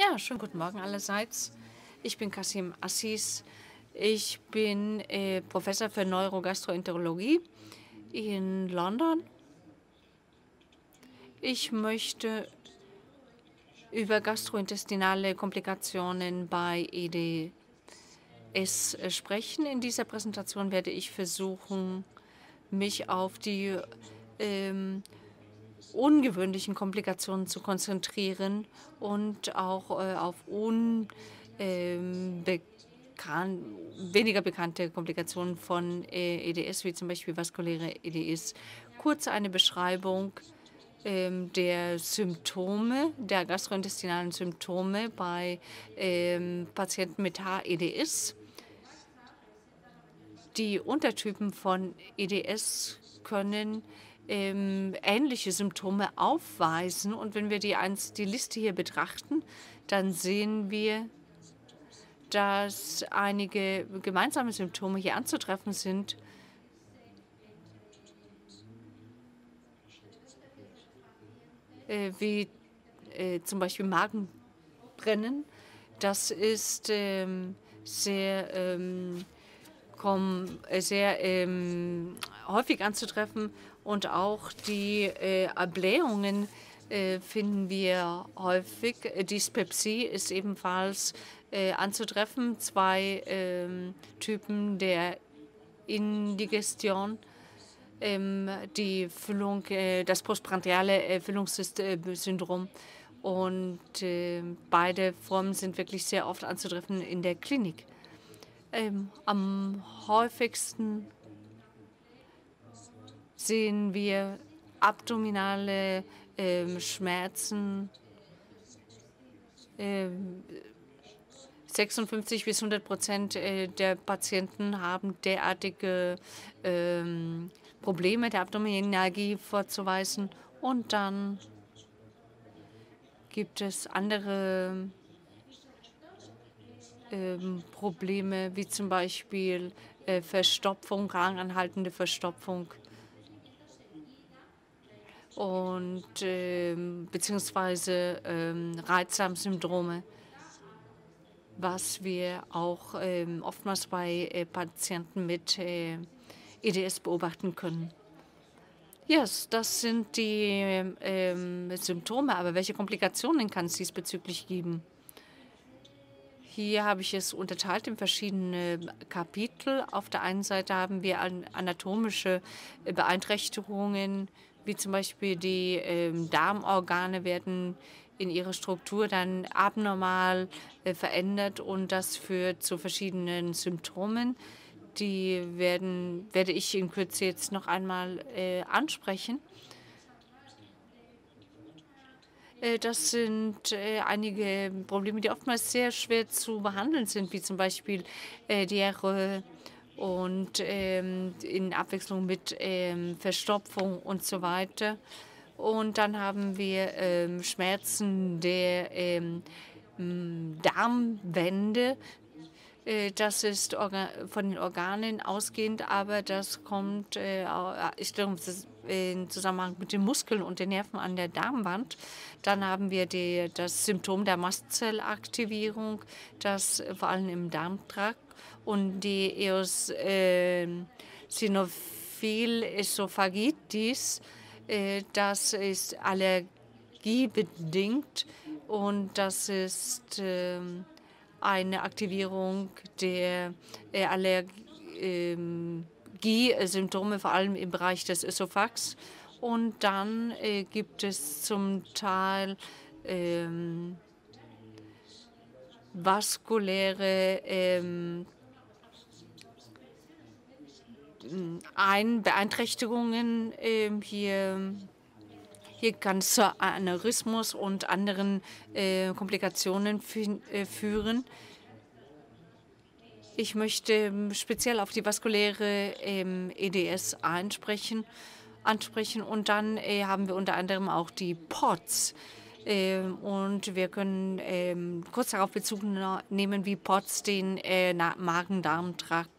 Ja, schönen guten Morgen allerseits. Ich bin Qasim Aziz. Ich bin Professor für Neurogastroenterologie in London. Ich möchte über gastrointestinale Komplikationen bei EDS sprechen. In dieser Präsentation werde ich versuchen, mich auf die ungewöhnlichen Komplikationen zu konzentrieren und auch auf weniger bekannte Komplikationen von EDS, wie zum Beispiel vaskuläre EDS. Kurz eine Beschreibung der Symptome, der gastrointestinalen Symptome bei Patienten mit HEDS. Die Untertypen von EDS können ähnliche Symptome aufweisen. Und wenn wir die Liste hier betrachten, dann sehen wir, dass einige gemeinsame Symptome hier anzutreffen sind. Wie zum Beispiel Magenbrennen. Das ist sehr häufig anzutreffen. Und auch die Erblähungen finden wir häufig. Dyspepsie ist ebenfalls anzutreffen. Zwei Typen der Indigestion. Die Füllung, das postprandiale Füllungssyndrom. Und beide Formen sind wirklich sehr oft anzutreffen in der Klinik. Am häufigsten sehen wir abdominale Schmerzen. 56 bis 100% der Patienten haben derartige Probleme der Abdominalgie vorzuweisen. Und dann gibt es andere Probleme, wie zum Beispiel Verstopfung, langanhaltende Verstopfung. Und beziehungsweise Reizdarmsyndrome, was wir auch oftmals bei Patienten mit EDS beobachten können. Ja, yes, das sind die Symptome, aber welche Komplikationen kann es diesbezüglich geben? Hier habe ich es unterteilt in verschiedene Kapitel. Auf der einen Seite haben wir anatomische Beeinträchtigungen, wie zum Beispiel die Darmorgane werden in ihrer Struktur dann abnormal verändert, und das führt zu verschiedenen Symptomen. Die werde ich in Kürze jetzt noch einmal ansprechen. Das sind einige Probleme, die oftmals sehr schwer zu behandeln sind, wie zum Beispiel Diarrhoe und in Abwechslung mit Verstopfung und so weiter. Und dann haben wir Schmerzen der Darmwände. Das ist von den Organen ausgehend, aber das kommt in Zusammenhang mit den Muskeln und den Nerven an der Darmwand. Dann haben wir das Symptom der Mastzellaktivierung, das vor allem im Darmtrakt, und die eosinophile Esophagitis. Das ist allergiebedingt, und das ist eine Aktivierung der Allergiesymptome, vor allem im Bereich des Ösophags. Und dann gibt es zum Teil vaskuläre Beeinträchtigungen. Hier kann es zu Aneurysmus und anderen Komplikationen führen. Ich möchte speziell auf die vaskuläre EDS ansprechen. Und dann haben wir unter anderem auch die POTS. Und wir können kurz darauf Bezug nehmen, wie POTS den Magen-Darm-Trakt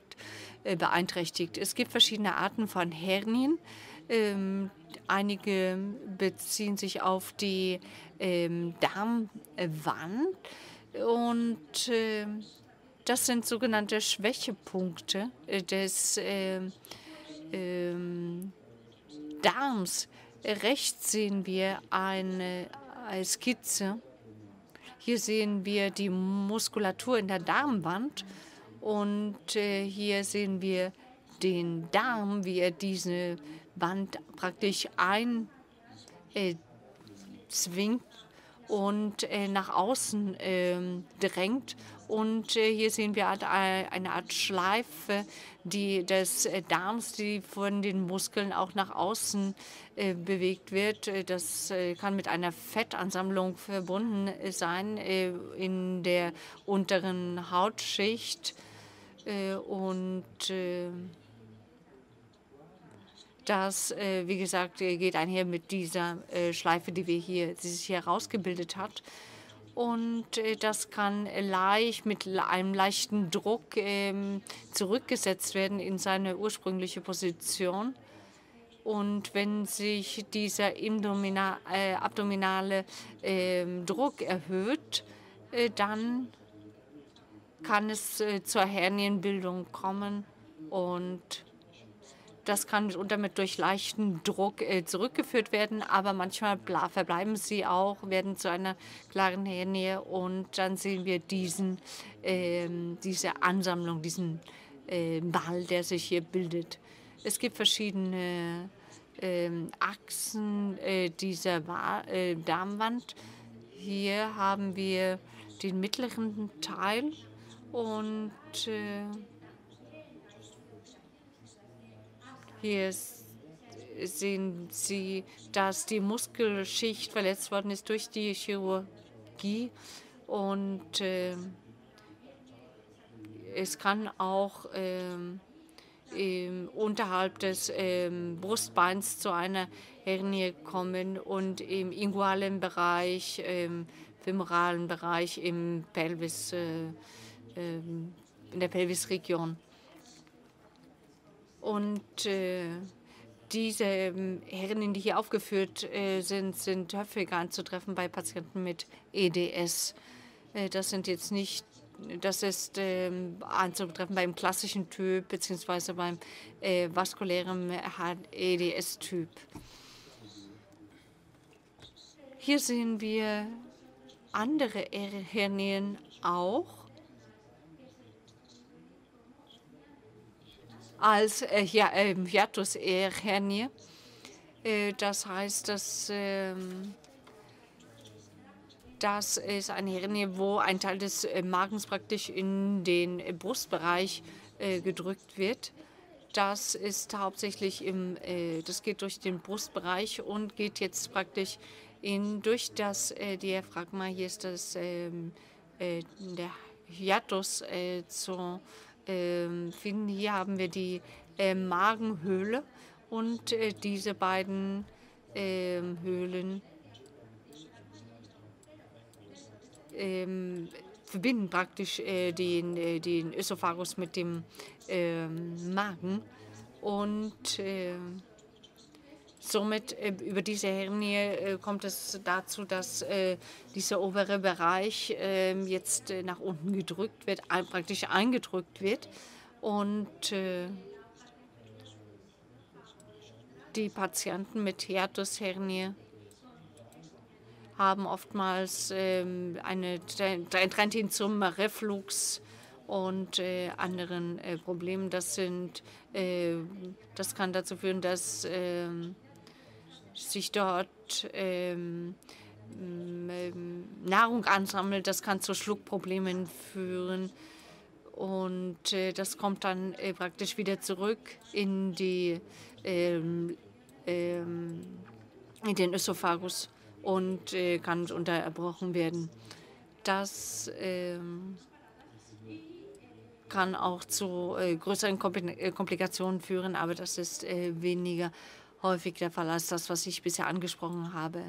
beeinträchtigt. Es gibt verschiedene Arten von Hernien. Einige beziehen sich auf die Darmwand und das sind sogenannte Schwächepunkte des Darms. Rechts sehen wir eine Skizze. Hier sehen wir die Muskulatur in der Darmwand und hier sehen wir den Darm, wie er diese Wand praktisch einzwingt und nach außen drängt. Und hier sehen wir eine Art Schleife des Darms, die von den Muskeln auch nach außen bewegt wird. Das kann mit einer Fettansammlung verbunden sein in der unteren Hautschicht. Das, wie gesagt, geht einher mit dieser Schleife, die sich hier herausgebildet hat. Und das kann mit einem leichten Druck zurückgesetzt werden in seine ursprüngliche Position. Und wenn sich dieser abdominale Druck erhöht, dann kann es zur Hernienbildung kommen und das kann mitunter durch leichten Druck zurückgeführt werden, aber manchmal verbleiben sie auch, werden zu einer klaren Hernie und dann sehen wir diese Ansammlung, diesen Ball, der sich hier bildet. Es gibt verschiedene Achsen dieser Darmwand. Hier haben wir den mittleren Teil und hier sehen Sie, dass die Muskelschicht verletzt worden ist durch die Chirurgie und es kann auch unterhalb des Brustbeins zu einer Hernie kommen und im ingualen Bereich, im femoralen Bereich, im Pelvis, in der Pelvisregion. Und diese Hernien, die hier aufgeführt sind häufiger anzutreffen bei Patienten mit EDS. Das ist anzutreffen beim klassischen Typ bzw. beim vaskulären EDS-Typ. Hier sehen wir andere Hernien auch. Als Hiatus-Hernie. Das heißt, das ist eine Hernie, wo ein Teil des Magens praktisch in den Brustbereich gedrückt wird. Das ist hauptsächlich das geht durch den Brustbereich und geht jetzt praktisch durch das Diaphragma. Hier ist der Hiatus zu finden. Hier haben wir die Magenhöhle und diese beiden Höhlen verbinden praktisch den Ösophagus mit dem Magen und somit über diese Hernie kommt es dazu, dass dieser obere Bereich jetzt nach unten gedrückt wird, praktisch eingedrückt wird. Und die Patienten mit Hiatushernie haben oftmals ein Trend hin zum Reflux und anderen Problemen. Das kann dazu führen, dass sich dort Nahrung ansammelt, das kann zu Schluckproblemen führen und das kommt dann praktisch wieder zurück in den Ösophagus und kann unterbrochen werden. Das kann auch zu größeren Komplikationen führen, aber das ist weniger häufig der Fall als das, was ich bisher angesprochen habe.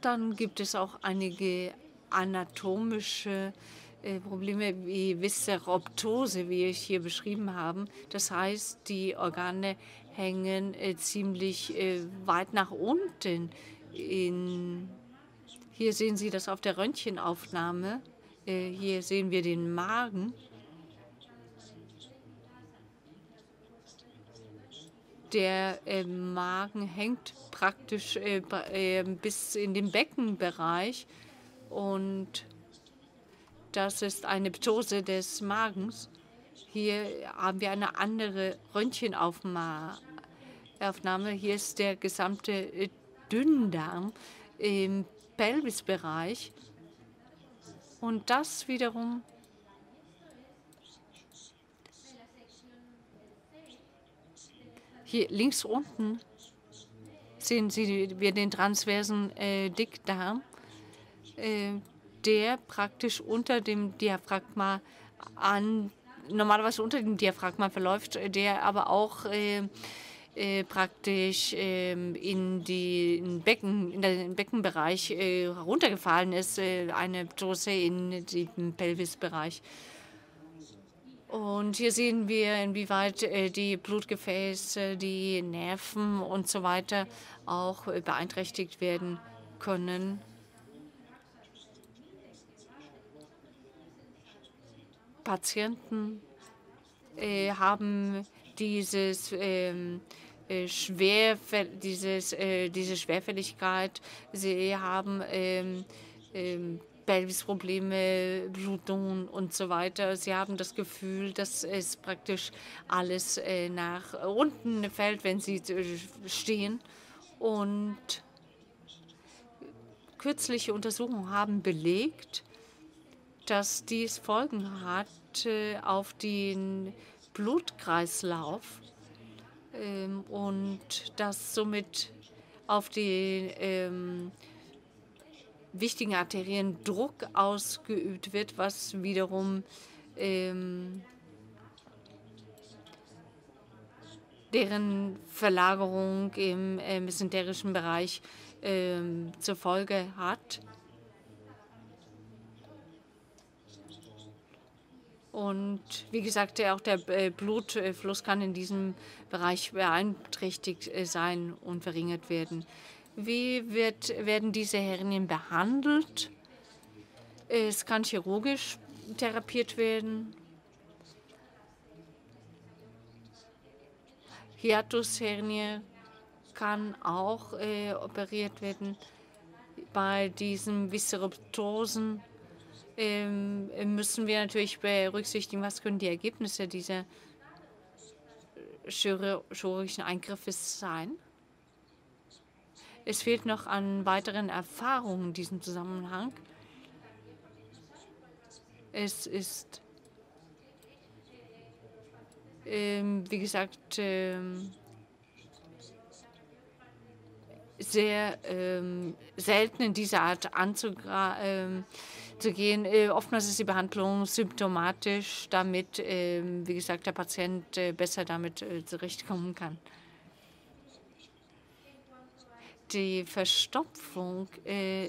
Dann gibt es auch einige anatomische Probleme wie Visceroptose, wie wir es hier beschrieben haben. Das heißt, die Organe hängen ziemlich weit nach unten. Hier sehen Sie das auf der Röntgenaufnahme. Hier sehen wir den Magen. Der Magen hängt praktisch bis in den Beckenbereich und das ist eine Ptose des Magens. Hier haben wir eine andere Röntgenaufnahme. Hier ist der gesamte Dünndarm im Pelvisbereich. Und das wiederum hier links unten sehen Sie den transversen Dickdarm, der praktisch unter dem Diaphragma normalerweise unter dem Diaphragma verläuft, der aber auch praktisch in den Beckenbereich heruntergefallen ist, eine Ptose in den Pelvisbereich. Und hier sehen wir, inwieweit die Blutgefäße, die Nerven und so weiter auch beeinträchtigt werden können. Patienten haben diese Schwerfälligkeit. Sie haben Pelvisprobleme, Blutungen und so weiter. Sie haben das Gefühl, dass es praktisch alles nach unten fällt, wenn sie stehen. Und kürzliche Untersuchungen haben belegt, dass dies Folgen hat auf den Blutkreislauf und dass somit auf die wichtigen Arterien Druck ausgeübt wird, was wiederum deren Verlagerung im mesenterischen Bereich zur Folge hat. Und wie gesagt, auch der Blutfluss kann in diesem Bereich beeinträchtigt sein und verringert werden. Wie werden diese Hernien behandelt? Es kann chirurgisch therapiert werden. Hiatushernie kann auch operiert werden. Bei diesen Visceroptosen müssen wir natürlich berücksichtigen, was können die Ergebnisse dieser chirurgischen Eingriffes sein. Es fehlt noch an weiteren Erfahrungen in diesem Zusammenhang. Es ist, wie gesagt, sehr selten in dieser Art anzugehen. Oftmals ist die Behandlung symptomatisch, damit, wie gesagt, der Patient besser damit zurechtkommen kann. Die Verstopfung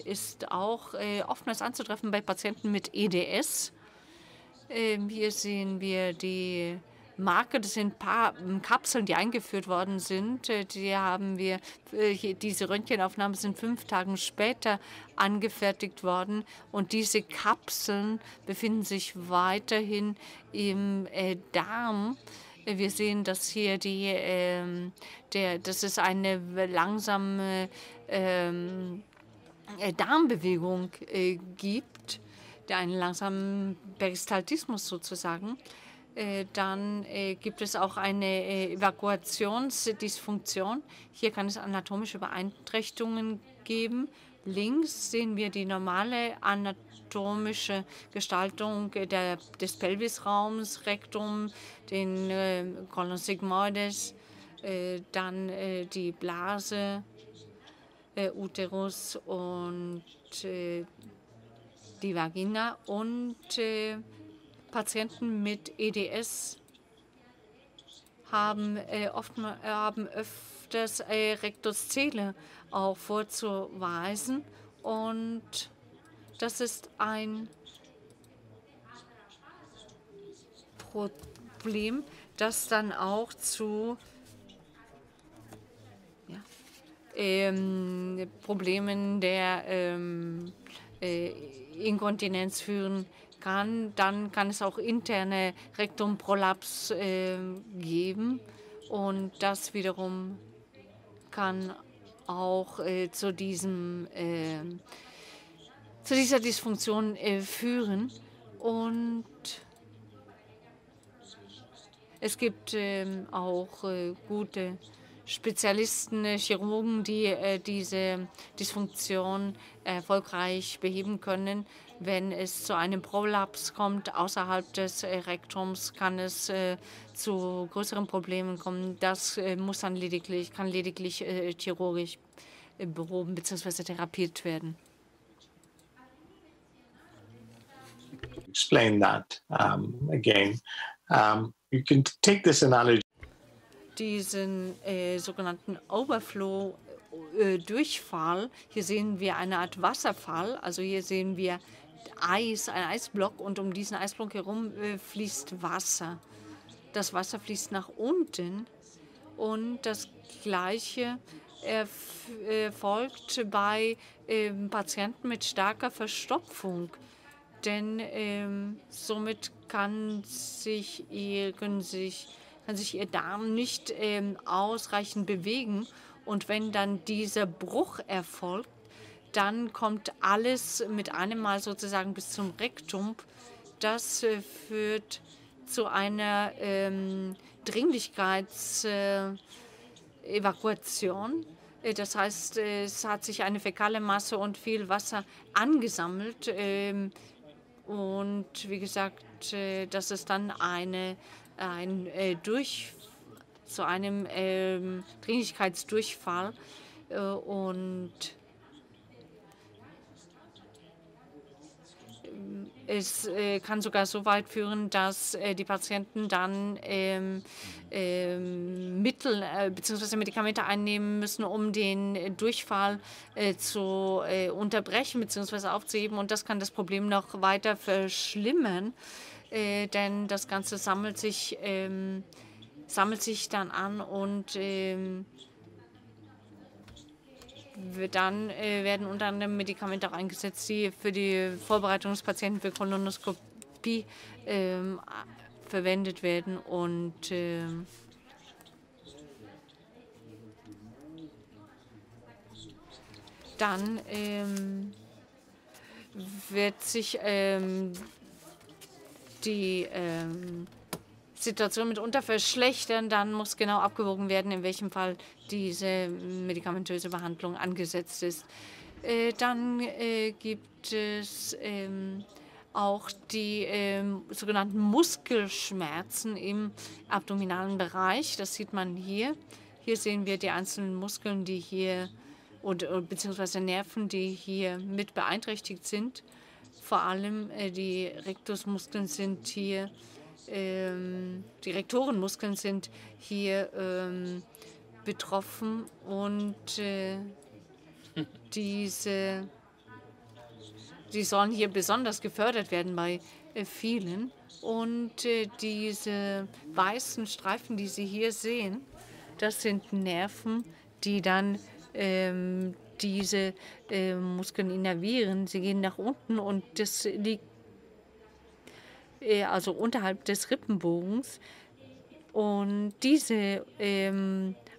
ist auch oftmals anzutreffen bei Patienten mit EDS. Hier sehen wir die Marke, das sind ein paar Kapseln, die eingeführt worden sind. Die haben wir, diese Röntgenaufnahmen sind 5 Tage später angefertigt worden. Und diese Kapseln befinden sich weiterhin im Darm. Wir sehen, dass hier das ist eine langsame Darmbewegung gibt, einen langsamen Peristaltismus sozusagen. Dann gibt es auch eine Evakuationsdysfunktion. Hier kann es anatomische Beeinträchtigungen geben. Links sehen wir die normale anatomische Gestaltung des Pelvisraums, Rektum, den Colon sigmoides, dann die Blase, Uterus und die Vagina. Und Patienten mit EDS haben öfters Rektozele auch vorzuweisen. Und das ist ein Problem, das dann auch zu Problemen der Inkontinenz führen kann. Dann kann es auch interne Rektumprolaps geben und das wiederum kann auch zu dieser Dysfunktion führen. Und es gibt auch gute Spezialisten, Chirurgen, die diese Dysfunktion erfolgreich beheben können. Wenn es zu einem Prolaps kommt außerhalb des Rektums, kann es zu größeren Problemen kommen. Das kann lediglich chirurgisch behoben bzw. therapiert werden. Explain that again. You can take this analogy. Diesen sogenannten Overflow-Durchfall. Hier sehen wir eine Art Wasserfall, also hier sehen wir Eis, ein Eisblock, und um diesen Eisblock herum fließt Wasser. Das Wasser fließt nach unten und das Gleiche erfolgt bei Patienten mit starker Verstopfung, denn somit kann sich ihr Darm nicht ausreichend bewegen. Und wenn dann dieser Bruch erfolgt, dann kommt alles mit einem Mal sozusagen bis zum Rektum. Das führt zu einer Dringlichkeitsevakuation. Das heißt, es hat sich eine fäkale Masse und viel Wasser angesammelt. Und wie gesagt, das ist dann zu einem Dringlichkeitsdurchfall und es kann sogar so weit führen, dass die Patienten dann Mittel bzw. Medikamente einnehmen müssen, um den Durchfall zu unterbrechen bzw. aufzuheben, und das kann das Problem noch weiter verschlimmern. Denn das Ganze sammelt sich dann an und dann werden unter anderem Medikamente auch eingesetzt, die für die Vorbereitungspatienten für Kolonoskopie verwendet werden. Und dann wird sich die Situation mitunter verschlechtern, dann muss genau abgewogen werden, in welchem Fall diese medikamentöse Behandlung angesetzt ist. Dann gibt es auch die sogenannten Muskelschmerzen im abdominalen Bereich. Das sieht man hier. Hier sehen wir die einzelnen Muskeln, die hier beziehungsweise Nerven, die hier mit beeinträchtigt sind. Vor allem die Rektorenmuskeln sind hier betroffen, und die sollen hier besonders gefördert werden bei vielen. Und diese weißen Streifen, die Sie hier sehen, das sind Nerven, die dann diese Muskeln innervieren. Sie gehen nach unten und das liegt also unterhalb des Rippenbogens. Und diese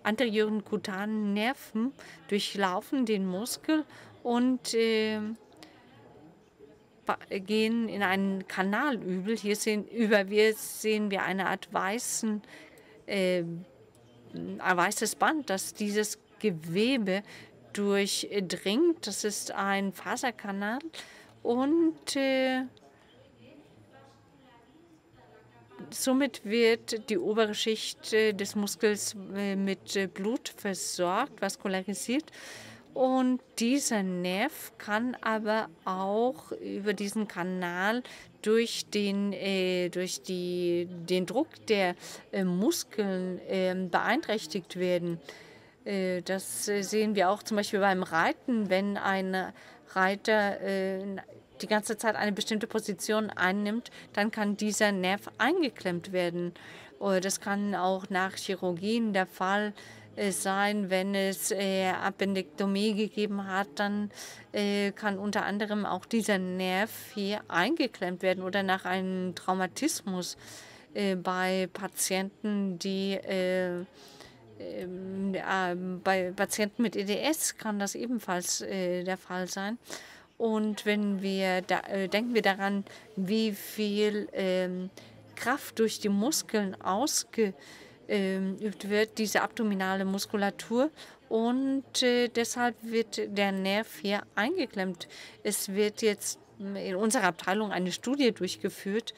anterioren kutanen Nerven durchlaufen den Muskel und gehen in einen Kanalübel. Hier sehen wir eine Art weißes Band, das dieses Gewebe durchdringt. Das ist ein Faserkanal, und somit wird die obere Schicht des Muskels mit Blut versorgt, vaskularisiert. Und dieser Nerv kann aber auch über diesen Kanal durch den Druck der Muskeln beeinträchtigt werden. Das sehen wir auch zum Beispiel beim Reiten, wenn ein Reiter die ganze Zeit eine bestimmte Position einnimmt, dann kann dieser Nerv eingeklemmt werden. Das kann auch nach Chirurgien der Fall sein, wenn es Appendektomie gegeben hat, dann kann unter anderem auch dieser Nerv hier eingeklemmt werden oder nach einem Traumatismus bei Patienten, die bei Patienten mit EDS kann das ebenfalls der Fall sein. Und wenn wir denken wir daran, wie viel Kraft durch die Muskeln ausgeübt wird, diese abdominale Muskulatur. Und deshalb wird der Nerv hier eingeklemmt. Es wird jetzt in unserer Abteilung eine Studie durchgeführt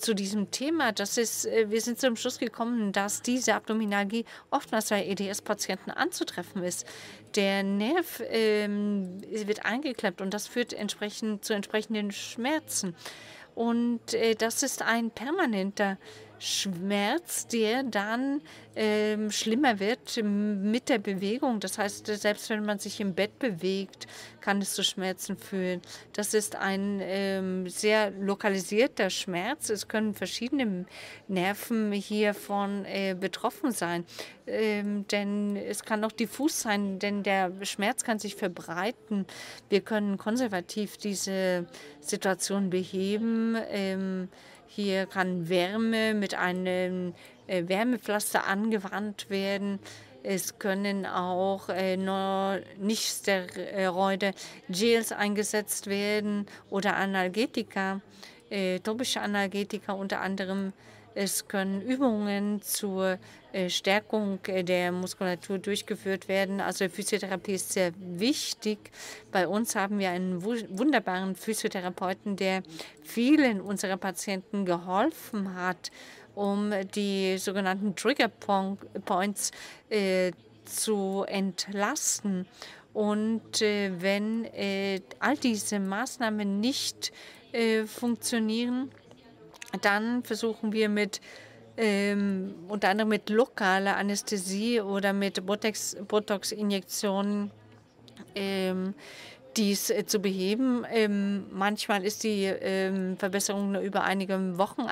zu diesem Thema. Wir sind zum Schluss gekommen, dass diese Abdominalgie oftmals bei EDS-Patienten anzutreffen ist. Der Nerv wird eingeklemmt und das führt zu entsprechenden Schmerzen. Und das ist ein permanenter Schmerz, der dann schlimmer wird mit der Bewegung. Das heißt, selbst wenn man sich im Bett bewegt, kann es zu Schmerzen führen. Das ist ein sehr lokalisierter Schmerz. Es können verschiedene Nerven hiervon betroffen sein. Denn es kann auch diffus sein, denn der Schmerz kann sich verbreiten. Wir können konservativ diese Situation beheben. Hier kann Wärme mit einem Wärmepflaster angewandt werden. Es können auch nicht-steroide Gels eingesetzt werden oder Analgetika, topische Analgetika unter anderem. Es können Übungen zur Stärkung der Muskulatur durchgeführt werden. Also Physiotherapie ist sehr wichtig. Bei uns haben wir einen wunderbaren Physiotherapeuten, der vielen unserer Patienten geholfen hat, um die sogenannten Trigger Points zu entlasten. Und wenn all diese Maßnahmen nicht funktionieren, dann versuchen wir mit unter anderem mit lokaler Anästhesie oder mit Botox-Injektionen dies zu beheben. Manchmal ist die Verbesserung nur über einige Wochen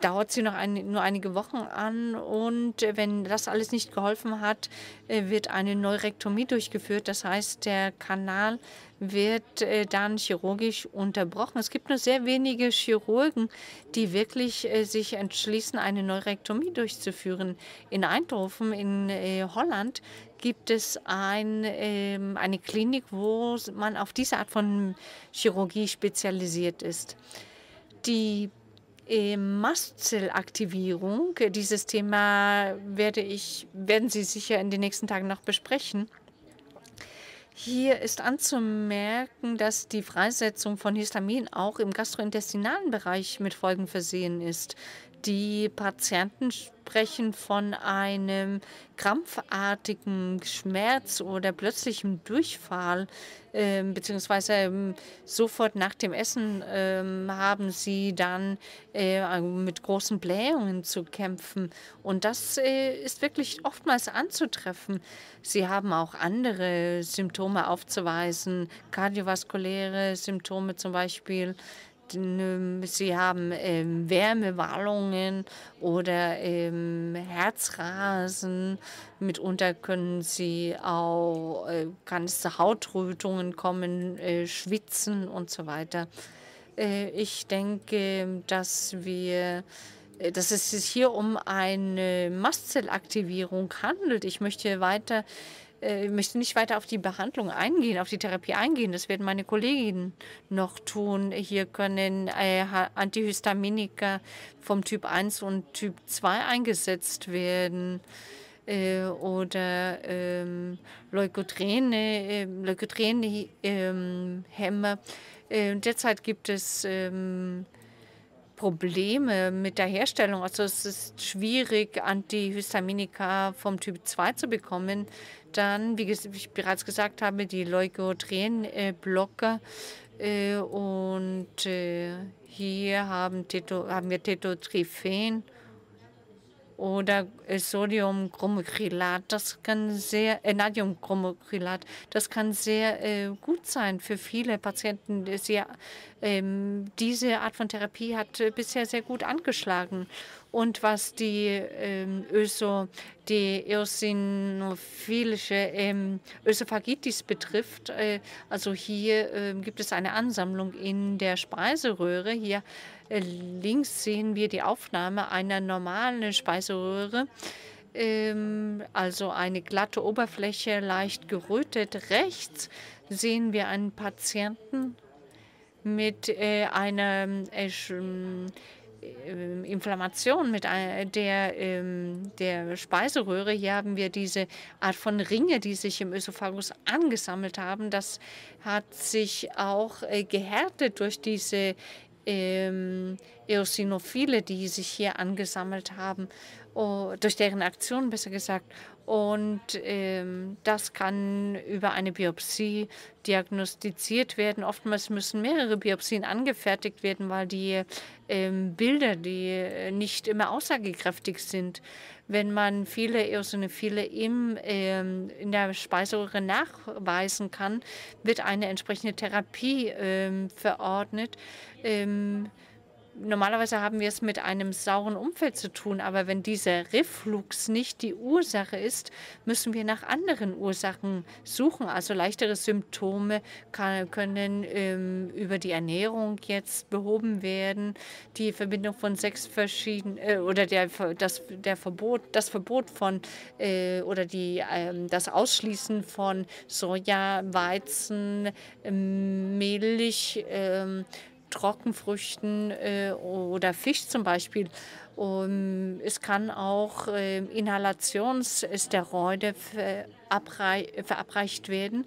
dauert sie nur einige Wochen an. Und wenn das alles nicht geholfen hat, wird eine Neurektomie durchgeführt. Das heißt, der Kanal wird dann chirurgisch unterbrochen. Es gibt nur sehr wenige Chirurgen, die wirklich sich entschließen, eine Neurektomie durchzuführen. In Eindhoven in Holland gibt es eine Klinik, wo man auf diese Art von Chirurgie spezialisiert ist. Die Mastzellaktivierung, dieses Thema werden Sie sicher in den nächsten Tagen noch besprechen. Hier ist anzumerken, dass die Freisetzung von Histamin auch im gastrointestinalen Bereich mit Folgen versehen ist. Die Patienten sprechen von einem krampfartigen Schmerz oder plötzlichem Durchfall, beziehungsweise sofort nach dem Essen haben sie dann mit großen Blähungen zu kämpfen. Und das ist wirklich oftmals anzutreffen. Sie haben auch andere Symptome aufzuweisen, kardiovaskuläre Symptome zum Beispiel. Sie haben Wärmewallungen oder Herzrasen. Mitunter kann es zu Hautrötungen kommen, Schwitzen und so weiter. Ich denke, dass es sich hier um eine Mastzellaktivierung handelt. Ich möchte nicht weiter auf die Behandlung eingehen, auf die Therapie eingehen. Das werden meine Kolleginnen noch tun. Hier können Antihistaminika vom Typ 1 und Typ 2 eingesetzt werden oder Leukotrienehemmer. Derzeit gibt es Probleme mit der Herstellung. Also es ist schwierig, Antihistaminika vom Typ 2 zu bekommen. Dann, wie ich bereits gesagt habe, die Leukotrienblocker. Und hier haben wir Tetotrifen oder Natriumcromoglicat. Das kann sehr, gut sein für viele Patienten. Diese Art von Therapie hat bisher sehr gut angeschlagen. Und was die eosinophilische Ösophagitis betrifft, also hier gibt es eine Ansammlung in der Speiseröhre. Hier links sehen wir die Aufnahme einer normalen Speiseröhre, also eine glatte Oberfläche, leicht gerötet. Rechts sehen wir einen Patienten mit einer Inflammation mit der Speiseröhre. Hier haben wir diese Art von Ringe, die sich im Ösophagus angesammelt haben. Das hat sich auch gehärtet durch diese Eosinophile, die sich hier angesammelt haben, durch deren Aktion besser gesagt. Und das kann über eine Biopsie diagnostiziert werden. Oftmals müssen mehrere Biopsien angefertigt werden, weil die Bilder, die nicht immer aussagekräftig sind. Wenn man viele Eosinophile in der Speiseröhre nachweisen kann, wird eine entsprechende Therapie verordnet. Normalerweise haben wir es mit einem sauren Umfeld zu tun, aber wenn dieser Reflux nicht die Ursache ist, müssen wir nach anderen Ursachen suchen. Also leichtere Symptome können über die Ernährung jetzt behoben werden. Die Verbindung von 6 verschiedenen oder das Ausschließen von Soja, Weizen, Milch, Trockenfrüchten oder Fisch zum Beispiel. Es kann auch Inhalationssteroide verabreicht werden.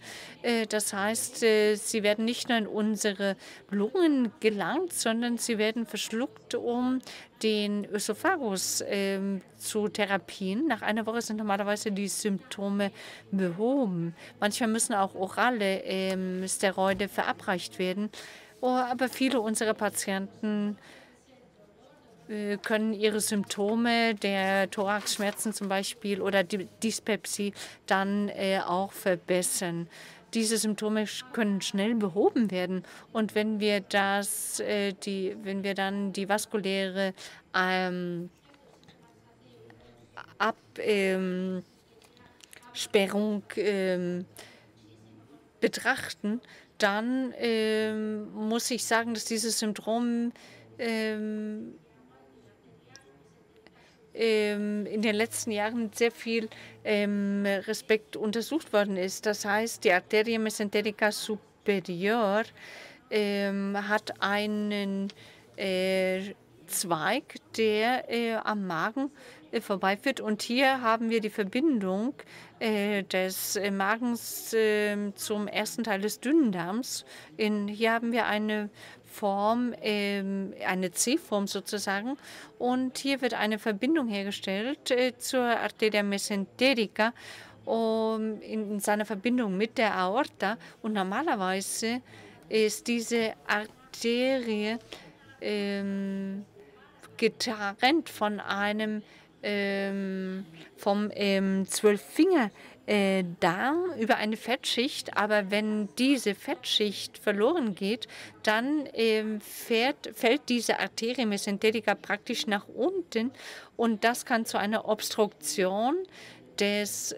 Das heißt, sie werden nicht nur in unsere Lungen gelangt, sondern sie werden verschluckt, um den Ösophagus zu therapieren. Nach einer Woche sind normalerweise die Symptome behoben. Manchmal müssen auch orale Steroide verabreicht werden. Aber viele unserer Patienten können ihre Symptome der Thoraxschmerzen zum Beispiel oder Dyspepsie dann auch verbessern. Diese Symptome können schnell behoben werden. Und wenn wir dann die vaskuläre Absperrung betrachten, dann muss ich sagen, dass dieses Syndrom in den letzten Jahren sehr viel Respekt untersucht worden ist. Das heißt, die Arteria Mesenterica Superior hat einen Zweig, der am Magen vorbeiführt. Und hier haben wir die Verbindung des Magens zum ersten Teil des Dünndarms. Hier haben wir eine Form, eine C-Form sozusagen. Und hier wird eine Verbindung hergestellt zur Arteria mesenterica in seiner Verbindung mit der Aorta. Und normalerweise ist diese Arterie getrennt von einem Zwölffingerdarm über eine Fettschicht. Aber wenn diese Fettschicht verloren geht, dann fällt diese Arteria mesenterica praktisch nach unten. Und das kann zu einer Obstruktion des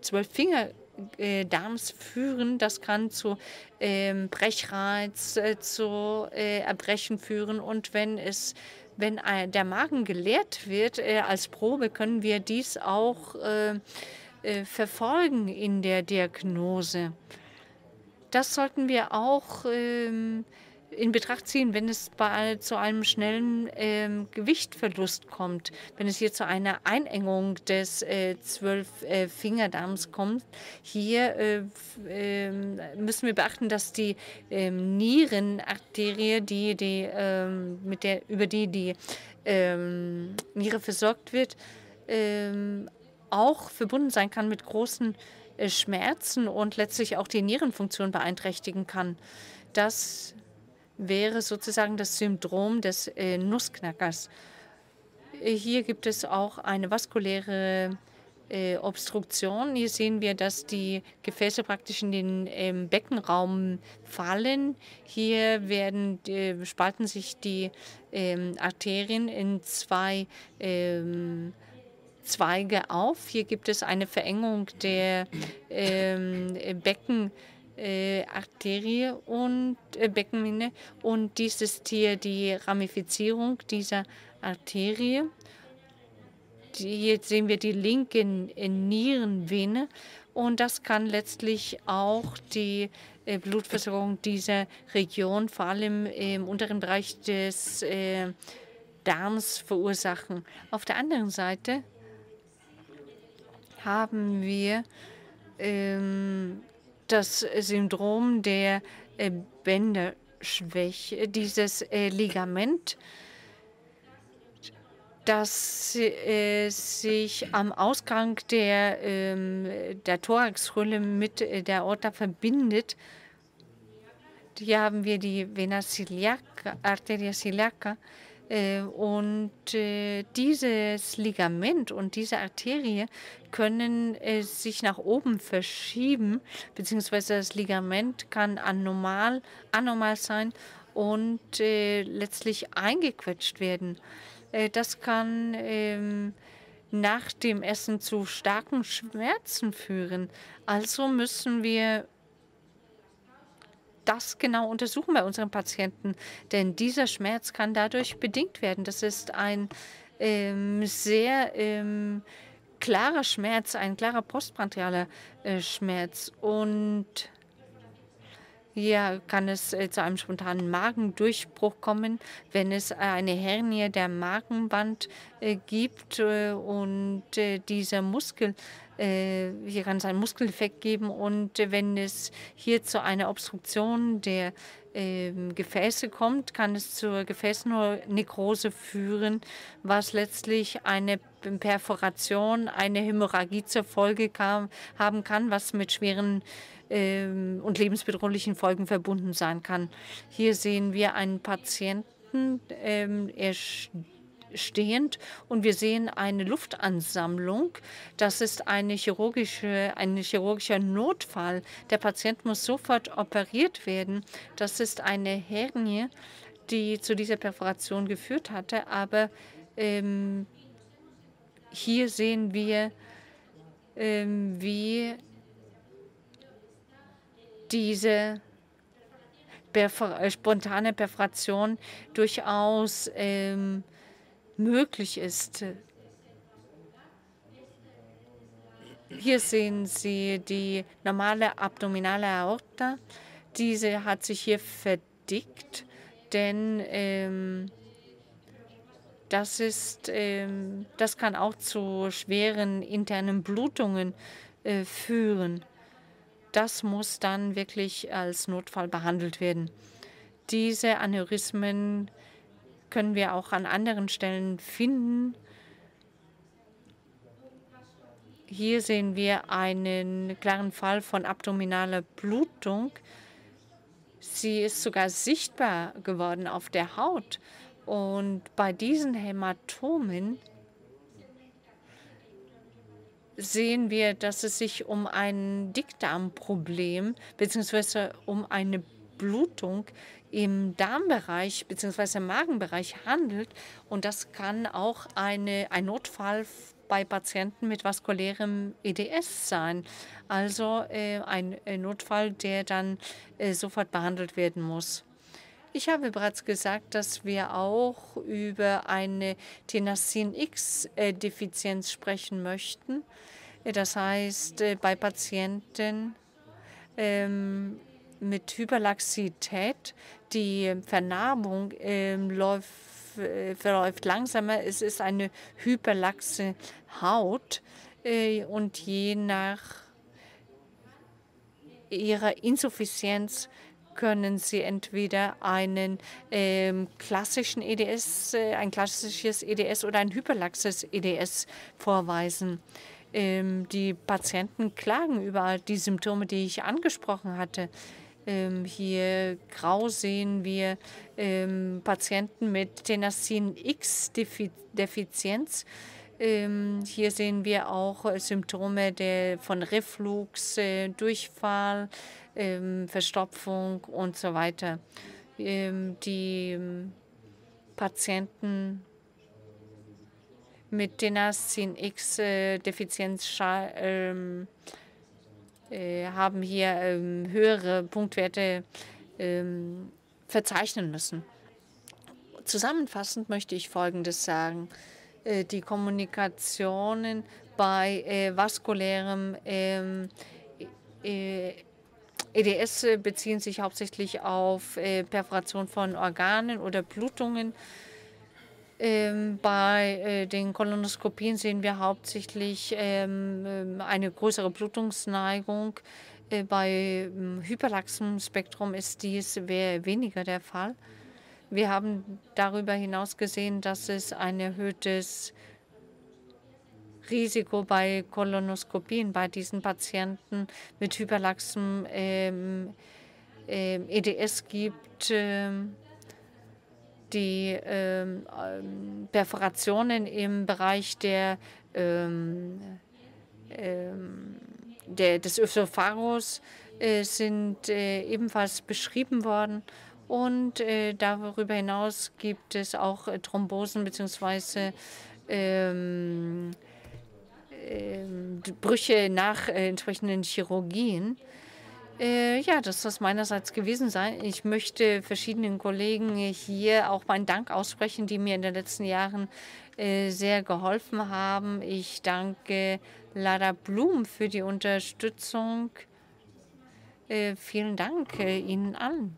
Zwölffingerdarms führen. Das kann zu Brechreiz, zu Erbrechen führen. Und wenn der Magen geleert wird, als Probe können wir dies auch verfolgen in der Diagnose. Das sollten wir auch in Betracht ziehen, wenn es zu einem schnellen Gewichtverlust kommt, wenn es hier zu einer Einengung des Zwölffingerdarms kommt. Hier müssen wir beachten, dass die Nierenarterie, über die die Niere versorgt wird, auch verbunden sein kann mit großen Schmerzen und letztlich auch die Nierenfunktion beeinträchtigen kann. Das wäre sozusagen das Syndrom des Nussknackers. Hier gibt es auch eine vaskuläre Obstruktion. Hier sehen wir, dass die Gefäße praktisch in den Beckenraum fallen. Hier spalten sich die Arterien in zwei Zweige auf. Hier gibt es eine Verengung der Beckenarterie und Beckenmine. Und dies ist hier die Ramifizierung dieser Arterie. Hier sehen wir die linke Nierenvene und das kann letztlich auch die Blutversorgung dieser Region, vor allem im unteren Bereich des Darms, verursachen. Auf der anderen Seite haben wir das Syndrom der Bänderschwäche, dieses Ligament, das sich am Ausgang der Thoraxröhre mit der Aorta verbindet. Hier haben wir die Vena ciliaca, Arteria ciliaca. Und dieses Ligament und diese Arterie können sich nach oben verschieben, beziehungsweise das Ligament kann anormal sein und letztlich eingequetscht werden. Das kann nach dem Essen zu starken Schmerzen führen. Also müssen wir das genau untersuchen bei unseren Patienten, denn dieser Schmerz kann dadurch bedingt werden. Das ist ein sehr klarer Schmerz, ein klarer postprandialer Schmerz. Und hier kann es zu einem spontanen Magendurchbruch kommen, wenn es eine Hernie der Magenwand gibt und dieser Muskel. Hier kann es einen Muskeldefekt geben und wenn es hier zu einer Obstruktion der Gefäße kommt, kann es zur Gefäßnekrose führen, was letztlich eine Perforation, eine Hämorrhagie zur Folge haben kann, was mit schweren und lebensbedrohlichen Folgen verbunden sein kann. Hier sehen wir einen Patienten, er stehend und wir sehen eine Luftansammlung. Das ist ein chirurgischer Notfall. Der Patient muss sofort operiert werden. Das ist eine Hernie, die zu dieser Perforation geführt hatte. Aber hier sehen wir, wie diese spontane Perforation durchaus möglich ist. Hier sehen Sie die normale abdominale Aorta. Diese hat sich hier verdickt, denn das kann auch zu schweren internen Blutungen führen. Das muss dann wirklich als Notfall behandelt werden. Diese Aneurysmen können wir auch an anderen Stellen finden. Hier sehen wir einen klaren Fall von abdominaler Blutung. Sie ist sogar sichtbar geworden auf der Haut. Und bei diesen Hämatomen sehen wir, dass es sich um ein Dickdarmproblem bzw. um eine Blutung im Darmbereich bzw. Magenbereich handelt. Und das kann auch ein Notfall bei Patienten mit vaskulärem EDS sein. Also ein Notfall, der dann sofort behandelt werden muss. Ich habe bereits gesagt, dass wir auch über eine Tenascin-X-Defizienz sprechen möchten. Das heißt, bei Patienten mit Hyperlaxität. Die Vernarbung verläuft langsamer. Es ist eine hyperlaxe Haut und je nach ihrer Insuffizienz können Sie entweder ein klassisches EDS oder ein hyperlaxes EDS vorweisen. Die Patienten klagen über die Symptome, die ich angesprochen hatte. Hier grau sehen wir Patienten mit Tenascin-X-Defizienz. Hier sehen wir auch Symptome von Reflux, Durchfall, Verstopfung und so weiter. Die Patienten mit Tenascin-X-Defizienz haben hier höhere Punktwerte verzeichnen müssen. Zusammenfassend möchte ich Folgendes sagen. Die Kommunikationen bei vaskulärem EDS beziehen sich hauptsächlich auf Perforation von Organen oder Blutungen. Bei den Kolonoskopien sehen wir hauptsächlich eine größere Blutungsneigung. Bei hyperlaxem Spektrum ist dies weniger der Fall. Wir haben darüber hinaus gesehen, dass es ein erhöhtes Risiko bei Kolonoskopien bei diesen Patienten mit hyperlaxem EDS gibt. Die Perforationen im Bereich des Ösophagus sind ebenfalls beschrieben worden. Und darüber hinaus gibt es auch Thrombosen bzw. Brüche nach entsprechenden Chirurgien. Ja, das soll es meinerseits gewesen sein. Ich möchte verschiedenen Kollegen hier auch meinen Dank aussprechen, die mir in den letzten Jahren sehr geholfen haben. Ich danke Lara Blum für die Unterstützung. Vielen Dank Ihnen allen.